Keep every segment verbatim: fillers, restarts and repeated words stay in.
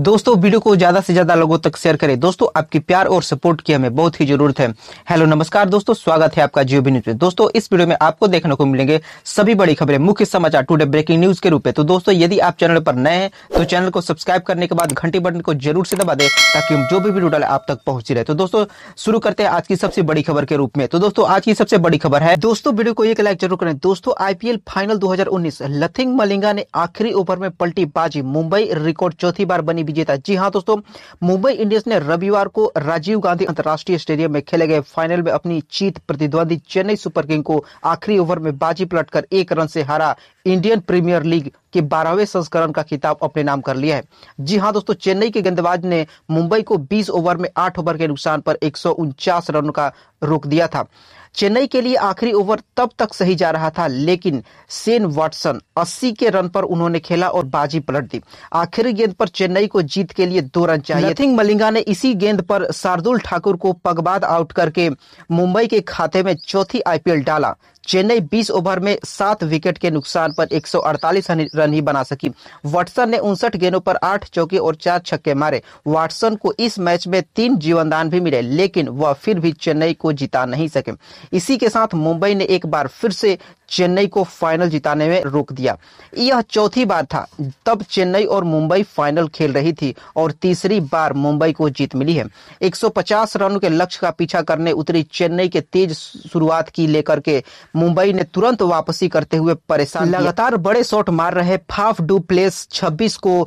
दोस्तों वीडियो को ज्यादा से ज्यादा लोगों तक शेयर करें। दोस्तों आपकी प्यार और सपोर्ट की हमें बहुत ही जरूरत है। हेलो नमस्कार दोस्तों, स्वागत है आपका जियो न्यूज में। दोस्तों इस वीडियो में आपको देखने को मिलेंगे सभी बड़ी खबरें, मुख्य समाचार, टुडे ब्रेकिंग न्यूज के रूप में। तो दोस्तों यदि आप चैनल पर नए हैं तो चैनल को सब्सक्राइब करने के बाद घंटी बटन को जरूर से दबा दें ताकि हम जो भी वीडियो डाले आप तक पहुंची रहे। तो दोस्तों शुरू करते हैं आज की सबसे बड़ी खबर के रूप में। तो दोस्तों आज की सबसे बड़ी खबर है, दोस्तों वीडियो को एक लाइक जरूर करें। दोस्तों आईपीएल फाइनल दो हजार उन्नीस लसिथ मलिंगा ने आखिरी ओवर में पलटी बाजी, मुंबई रिकॉर्ड चौथी बार बनी विजेता। जी हां दोस्तों, मुंबई इंडियंस ने रविवार को राजीव गांधी अंतरराष्ट्रीय स्टेडियम में खेले गए फाइनल में अपनी जीत प्रतिद्वंदी चेन्नई सुपर किंग को आखिरी ओवर में बाजी पलटकर एक रन से हरा इंडियन प्रीमियर लीग के बारहवें संस्करण का खिताब अपने नाम कर लिया है। जी हां दोस्तों, चेन्नई के गेंदबाज ने मुंबई को बीस ओवर में आठ ओवर के नुकसान पर एक सौ उनचास रन का रोक दिया था। चेन्नई के लिए आखिरी ओवर तब तक सही जा रहा था लेकिन शेन वाटसन अस्सी के रन पर उन्होंने खेला और बाजी पलट दी। आखिरी गेंद पर चेन्नई को जीत के लिए दो रन चाहिए। लसिथ मलिंगा ने इसी गेंद पर शार्दुल ठाकुर को पगबाद आउट करके मुंबई के खाते में चौथी आईपीएल डाला। चेन्नई बीस ओवर में सात विकेट के नुकसान पर एक सौ अड़तालीस रन ही बना सकी। वाटसन ने उनसठ गेंदों पर आठ चौके और चार छक्के मारे। वाटसन को इस मैच में तीन जीवनदान भी मिले लेकिन वह फिर भी चेन्नई को जिता नहीं सके। इसी के साथ मुंबई ने एक बार फिर से चेन्नई को फाइनल जिताने में रोक दिया। यह चौथी बार था तब चेन्नई और मुंबई फाइनल खेल रही थी और तीसरी बार मुंबई को जीत मिली है। एक सौ पचास रनों के लक्ष्य का पीछा करने उतरी चेन्नई के तेज शुरुआत की लेकर के मुंबई ने तुरंत वापसी करते हुए परेशान किया। लगातार बड़े शॉट मार रहे फाफ डू प्लेस छब्बीस को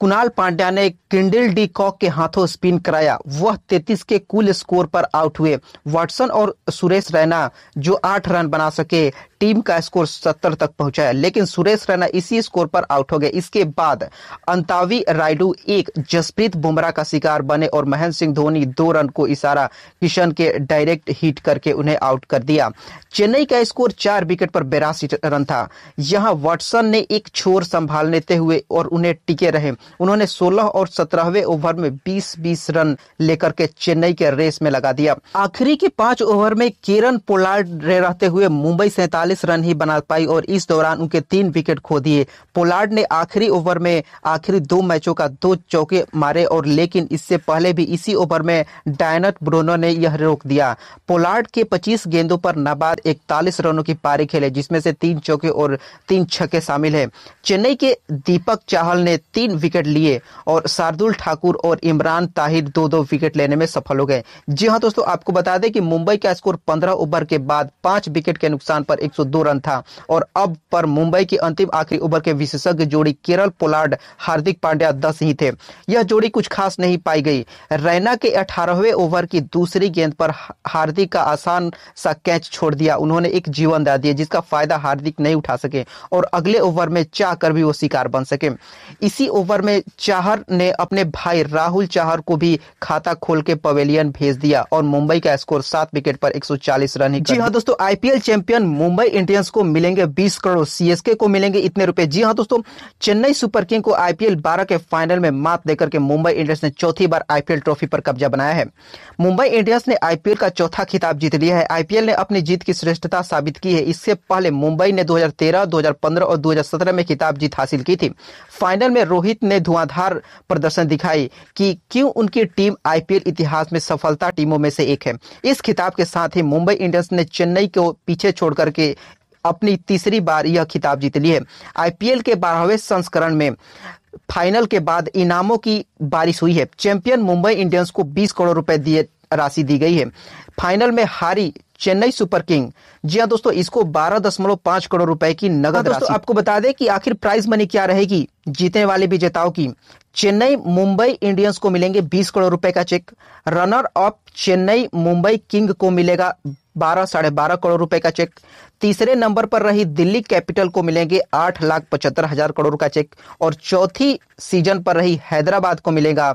कुणाल पांड्या ने किंडल डी कॉक के हाथों स्पिन कराया। वह तैंतीस के कुल स्कोर पर आउट हुए। वाटसन और सुरेश रैना जो आठ रन बना सके, टीम का स्कोर सत्तर तक पहुंचाया लेकिन सुरेश रैना इसी स्कोर पर आउट हो गए। इसके बाद अंतावी रायडू एक, जसप्रीत बुमराह का शिकार बने और महेंद्र सिंह धोनी दो रन को इशारा किशन के डायरेक्ट हिट करके उन्हें आउट कर दिया। चेन्नई का स्कोर चार विकेट पर बेरासी रन था। यहाँ वाटसन ने एक छोर संभाल लेते हुए और उन्हें टिके रहे। उन्होंने सोलह और सत्रहवें ओवर में बीस बीस रन लेकर के चेन्नई के रेस में लगा दिया। आखिरी के पांच ओवर में कीरन पोलार्ड रहते हुए मुंबई सैंतालीस रन ही बना पाई और इस दौरान उनके तीन विकेट खो दिए। पोलार्ड ने आखिरी ओवर में आखिरी दो मैचों का दो चौके मारे और लेकिन इससे पहले भी इसी ओवर में डायनट ब्रोनो ने यह रोक दिया। पोलार्ड के पच्चीस गेंदों पर नाबाद इकतालीस रनों की पारी खेले जिसमें से तीन चौके और तीन छक्के शामिल है। चेन्नई के दीपक चाहल ने तीन विकेट लिए और शार्दुल ठाकुर और इमरान ताहिर दो दो विकेट लेने में सफल हो गए। जी हां दोस्तों, आपको बता दें कि मुंबई का स्कोर पंद्रह ओवर के बाद पांच विकेट के नुकसान पर एक सौ दो रन था और अब पर मुंबई की अंतिम आखिरी ओवर के विशेषज्ञ जोड़ी केरल पोलार्ड, हार्दिक पांड्या दस ही थे। यह जोड़ी कुछ खास नहीं पाई गई। रैना के अठारहवें ओवर की दूसरी गेंद पर हार्दिक का आसान सा कैच छोड़ दिया। उन्होंने एक जीवन दा दिया जिसका फायदा हार्दिक नहीं उठा सके और अगले ओवर में चाह कर भी वो शिकार बन सके। इसी ओवर में चाहर ने अपने भाई राहुल चाहर को भी खाता खोल के पवेलियन भेज दिया और मुंबई का स्कोर सात विकेट पर एक सौ चालीस रन ही। जी हां दोस्तों, आईपीएल चैंपियन मुंबई इंडियंस को मिलेंगे बीस करोड़, सीएसके को मिलेंगे इतने रुपए। जी हां दोस्तों, चेन्नई सुपर किंग को आईपीएल बारह के फाइनल में मात देकर के मुंबई इंडियंस ने चौथी बार आईपीएल ट्रॉफी पर कब्जा बनाया है। मुंबई इंडियंस ने आईपीएल का चौथा खिताब जीत लिया है। आईपीएल ने अपनी जीत की श्रेष्ठता साबित की है। इससे पहले मुंबई ने दो हजार तेरह दो हजार पंद्रह और दो हजार सत्रह में खिताब जीत हासिल की थी। फाइनल में रोहित ने धुआंधार प्रदर्शन दिखाई कि क्यों उनकी टीम आईपीएल इतिहास में सफलता टीमों में से एक है। इस खिताब के साथ ही मुंबई इंडियंस ने चेन्नई को पीछे छोड़ करके अपनी तीसरी बार यह खिताब जीत ली है। आईपीएल के बारहवें संस्करण में फाइनल के बाद इनामों की बारिश हुई है। चैंपियन मुंबई इंडियंस को बीस करोड़ रुपए दिए राशि दी गई है। फाइनल में हारी चेन्नई सुपर किंग, जी हां दोस्तों, इसको बारह दशमलव पांच करोड़ रुपए की नगद राशि। दोस्तों आपको बता दें कि आखिर प्राइज मनी क्या रहेगी जीतने वाले विजेताओं की। चेन्नई मुंबई इंडियंस को मिलेंगे बीस करोड़ रुपए का cheque. Runner up Chennai Mumbai king को मिलेगा बारह साढ़े बारह करोड़ रुपए का चेक। तीसरे नंबर पर रही दिल्ली कैपिटल को मिलेंगे आठ लाख पचहत्तर हजार करोड़ का चेक और चौथी सीजन पर रही हैदराबाद को मिलेगा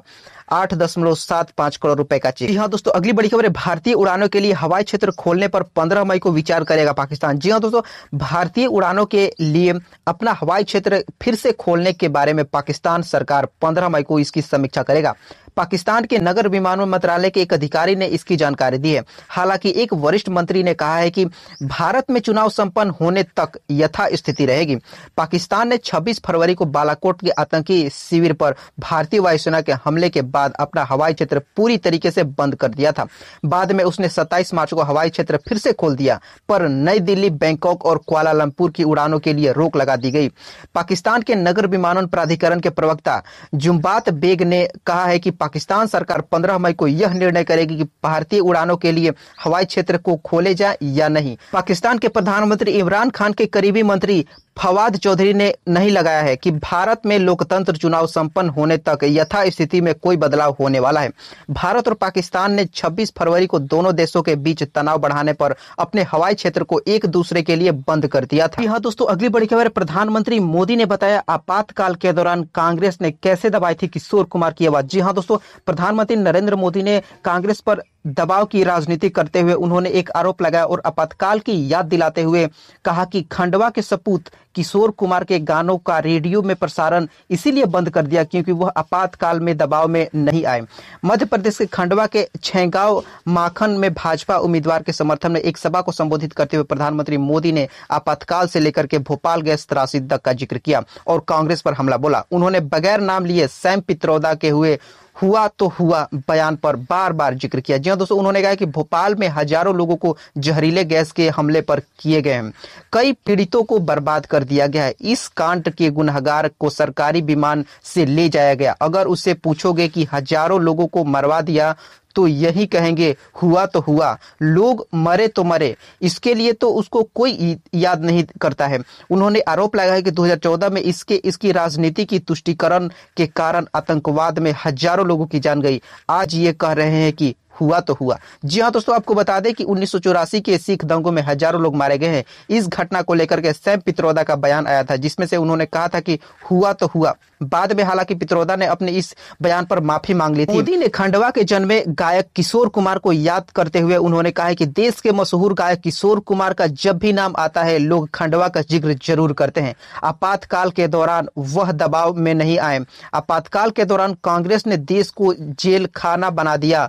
आठ दशमलव सात पांच करोड़ रुपए का चेक। जी हाँ दोस्तों, अगली बड़ी खबर है, भारतीय उड़ानों के लिए हवाई क्षेत्र खोलने पर पंद्रह मई को विचार करेगा पाकिस्तान। जी हाँ दोस्तों, भारतीय उड़ानों के लिए अपना हवाई क्षेत्र फिर से खोलने के बारे में पाकिस्तान सरकार पंद्रह मई को इसकी समीक्षा करेगा। पाकिस्तान के नगर विमानन मंत्रालय के एक अधिकारी ने इसकी जानकारी दी है। हालांकि एक वरिष्ठ मंत्री ने कहा है कि भारत में चुनाव संपन्न होने तक यथास्थिति रहेगी। पाकिस्तान ने छब्बीस फरवरी को बालाकोट के आतंकी शिविर पर भारतीय वायुसेना के हमले के बाद अपना हवाई क्षेत्र पूरी तरीके से बंद कर दिया था। बाद में उसने सत्ताईस मार्च को हवाई क्षेत्र फिर से खोल दिया, पर नई दिल्ली, बैंकॉक और कुआलालंपुर की उड़ानों के लिए रोक लगा दी गई। पाकिस्तान के नगर विमानन प्राधिकरण के प्रवक्ता जुम्बात बेग ने कहा है कि पाकिस्तान सरकार पंद्रह मई को यह निर्णय करेगी कि भारतीय उड़ानों के लिए हवाई क्षेत्र को खोले जाए या नहीं। पाकिस्तान के प्रधानमंत्री इमरान खान के करीबी मंत्री फवाद चौधरी ने नहीं लगाया है कि भारत में लोकतंत्र चुनाव संपन्न होने तक यथास्थिति में कोई बदलाव होने वाला है। भारत और पाकिस्तान ने छब्बीस फरवरी को दोनों देशों के बीच तनाव बढ़ाने पर अपने हवाई क्षेत्र को एक दूसरे के लिए बंद कर दिया था। यहाँ दोस्तों अगली बड़ी खबर, प्रधानमंत्री मोदी ने बताया आपातकाल के दौरान कांग्रेस ने कैसे दबाई थी किशोर कुमार की आवाज। जी हाँ दोस्तों, प्रधानमंत्री नरेंद्र मोदी ने कांग्रेस पर दबाव की राजनीति करते हुए उन्होंने एक आरोप लगाया और आपातकाल की याद दिलाते हुए कहा कि खंडवा के सपूत किशोर कुमार के गानों का रेडियो में प्रसारण इसीलिए बंद कर दिया क्योंकि वह आपातकाल में दबाव में नहीं आए। मध्य प्रदेश के खंडवा के छैगांव माखन में भाजपा उम्मीदवार के समर्थन में एक सभा को संबोधित करते हुए प्रधानमंत्री मोदी ने आपातकाल से लेकर के भोपाल गैस त्रासदी तक का जिक्र किया और कांग्रेस पर हमला बोला। उन्होंने बगैर नाम लिए सैम पित्रोदा के हुए हुआ तो हुआ बयान पर बार बार जिक्र किया। जी हाँ दोस्तों, उन्होंने कहा कि भोपाल में हजारों लोगों को जहरीले गैस के हमले पर किए गए हैं, कई पीड़ितों को बर्बाद कर दिया गया है। इस कांड के गुनहगार को सरकारी विमान से ले जाया गया। अगर उससे पूछोगे कि हजारों लोगों को मरवा दिया तो यही कहेंगे हुआ तो हुआ, लोग मरे तो मरे, इसके लिए तो उसको कोई याद नहीं करता है। उन्होंने आरोप लगाया कि दो हज़ार चौदह में इसके इसकी राजनीति की तुष्टीकरण के कारण आतंकवाद में हजारों लोगों की जान गई, आज ये कह रहे हैं कि हुआ तो हुआ। जी हाँ दोस्तों, आपको बता दें कि उन्नीस सौ चौरासी के सिख दंगों में हजारों लोग मारे गए हैं। इस घटना को लेकर के सैम पित्रोदा का बयान आया था जिसमें से उन्होंने कहा था कि हुआ तो हुआ। बाद में हालांकि पित्रोदा ने अपने इस बयान पर माफी मांग ली थी। मोदी ने खंडवा के जन्मे गायक किशोर कुमार को याद करते हुए उन्होंने कहा कि देश के मशहूर गायक किशोर कुमार का जब भी नाम आता है लोग खंडवा का जिक्र जरूर करते हैं। आपातकाल के दौरान वह दबाव में नहीं आए। आपातकाल के दौरान कांग्रेस ने देश को जेल खाना बना दिया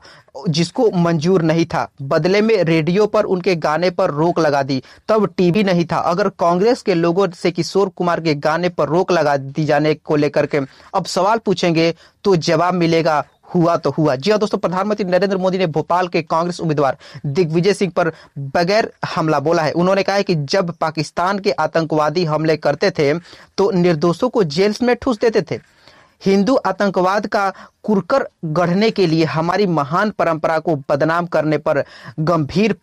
जिसको मंजूर नहीं था। बदले में रेडियो पर उनके गाने पर रोक लगा दी, तब टीवी नहीं था। अगर कांग्रेस के लोगों से किशोर कुमार के गाने पर रोक लगा दी जाने को लेकर के अब सवाल पूछेंगे तो जवाब मिलेगा हुआ तो हुआ। जी हाँ दोस्तों, प्रधानमंत्री नरेंद्र मोदी ने भोपाल के कांग्रेस उम्मीदवार दिग्विजय सिंह पर बगैर हमला बोला है। उन्होंने कहा है कि जब पाकिस्तान के आतंकवादी हमले करते थे तो निर्दोषों को जेल में ठूस देते थे। हिंदू आतंकवाद का कुरकर गढ़ने के लिए हमारी महान परंपरा को बदनाम करने पर गंभीर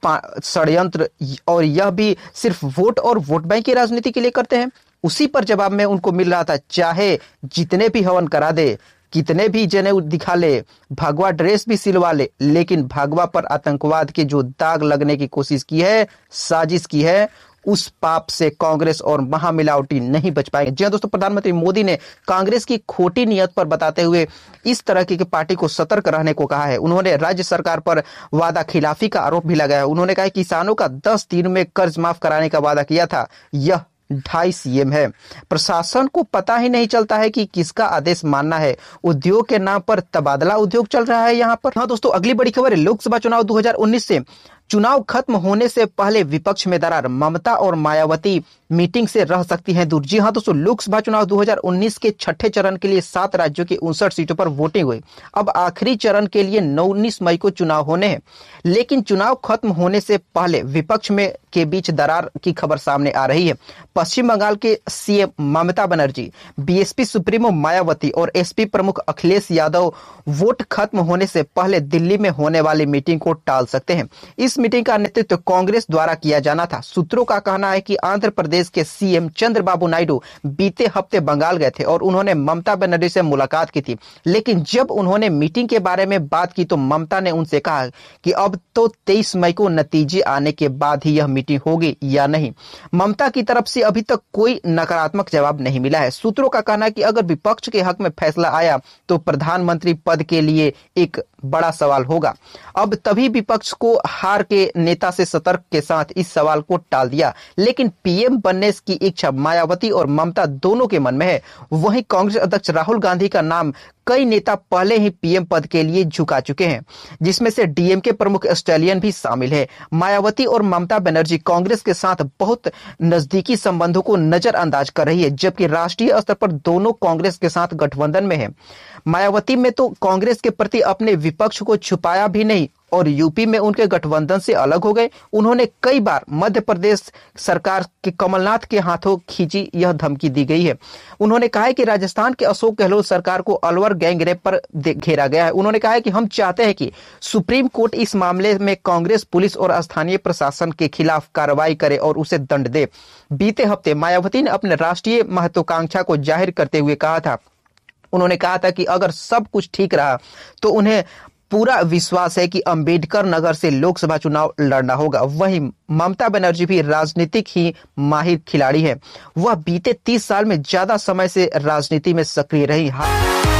षड्यंत्र, और यह भी सिर्फ वोट और वोट बैंक की राजनीति के लिए करते हैं। उसी पर जवाब में उनको मिल रहा था, चाहे जितने भी हवन करा दे, कितने भी जनेऊ दिखा ले, भगवा ड्रेस भी सिलवा ले, लेकिन भगवा पर आतंकवाद के जो दाग लगने की कोशिश की है, साजिश की है, उस पाप से कांग्रेस और महामिलावटी नहीं बच पाएंगे। जी हाँ दोस्तों, प्रधानमंत्री मोदी ने कांग्रेस की खोटी नीयत पर बताते हुए इस तरह की पार्टी को सतर्क रहने को कहा है। उन्होंने राज्य सरकार पर वादा खिलाफी का आरोप भी लगाया। उन्होंने कहा किसानों का दस दिन में कर्ज माफ कराने का वादा किया था, यह ढाई सीएम है। प्रशासन को पता ही नहीं चलता है कि किसका आदेश मानना है। उद्योग के नाम पर तबादला उद्योग चल रहा है यहाँ पर। हाँ दोस्तों, अगली बड़ी खबर है, लोकसभा चुनाव दो हज़ार उन्नीस से चुनाव खत्म होने से पहले विपक्ष में दरार, ममता और मायावती मीटिंग से रह सकती हैं दूर। जी हाँ दोस्तों, लोकसभा चुनाव दो हज़ार उन्नीस के छठे चरण के लिए सात राज्यों की उनसठ सीटों पर वोटिंग हुई। अब आखिरी चरण के लिए उन्नीस मई को चुनाव होने हैं, लेकिन चुनाव खत्म होने से पहले विपक्ष में के बीच दरार की खबर सामने आ रही है। पश्चिम बंगाल के CM Mamata Banerjee, BSP supremo Mayawati और एसपी प्रमुख अखिलेश यादव वोट खत्म होने से पहले दिल्ली में होने वाली मीटिंग को टाल सकते हैं। इस मीटिंग का नेतृत्व कांग्रेस द्वारा किया जाना था। सूत्रों का कहना है कि आंध्र प्रदेश के सीएम चंद्रबाबू नायडू बीते हफ्ते बंगाल गए थे और उन्होंने ममता बनर्जी से मुलाकात की थी, लेकिन जब उन्होंने मीटिंग के बारे में बात की तो ममता ने उनसे कहा कि अब तो तेईस मई को नतीजे आने के बाद ही यह मीटिंग होगी या नहीं। ममता की तरफ से अभी तक कोई नकारात्मक जवाब नहीं मिला है। सूत्रों का कहना है कि अगर विपक्ष के हक में फैसला आया तो प्रधानमंत्री पद के लिए एक बड़ा सवाल होगा। अब तभी विपक्ष को हार के नेता से सतर्क के साथ इस सवाल को टाल दिया, लेकिन पीएम बनने की इच्छा मायावती और ममता दोनों के मन में है। वहीं कांग्रेस अध्यक्ष राहुल गांधी का नाम कई नेता पहले ही पीएम पद के लिए झुका चुके हैं, जिसमें से डीएमके प्रमुख ऑस्ट्रेलियन भी शामिल है। मायावती और ममता बनर्जी कांग्रेस के साथ बहुत नजदीकी संबंधों को नजरअंदाज कर रही है, जबकि राष्ट्रीय स्तर पर दोनों कांग्रेस के साथ गठबंधन में है। मायावती में तो कांग्रेस के प्रति अपने विपक्ष को छुपाया भी नहीं और यूपी में उनके गठबंधन से अलग हो गए। उन्होंने कई बार मध्य प्रदेश सरकार के कमलनाथ के हाथों खींची यह धमकी दी गई है। उन्होंने कहा है कि राजस्थान के अशोक गहलोत सरकार को अलवर गैंगरेप पर घेरा गया है। उन्होंने कहा है कि हम चाहते हैं कि सुप्रीम कोर्ट इस मामले में कांग्रेस पुलिस और स्थानीय प्रशासन के खिलाफ कार्रवाई करे और उसे दंड दे। बीते हफ्ते मायावती ने अपने राष्ट्रीय महत्वाकांक्षा को जाहिर करते हुए कहा था, उन्होंने कहा था कि अगर सब कुछ ठीक रहा तो उन्हें पूरा विश्वास है कि अंबेडकर नगर से लोकसभा चुनाव लड़ना होगा। वहीं ममता बनर्जी भी राजनीतिक ही माहिर खिलाड़ी है। वह बीते तीस साल में ज्यादा समय से राजनीति में सक्रिय रही।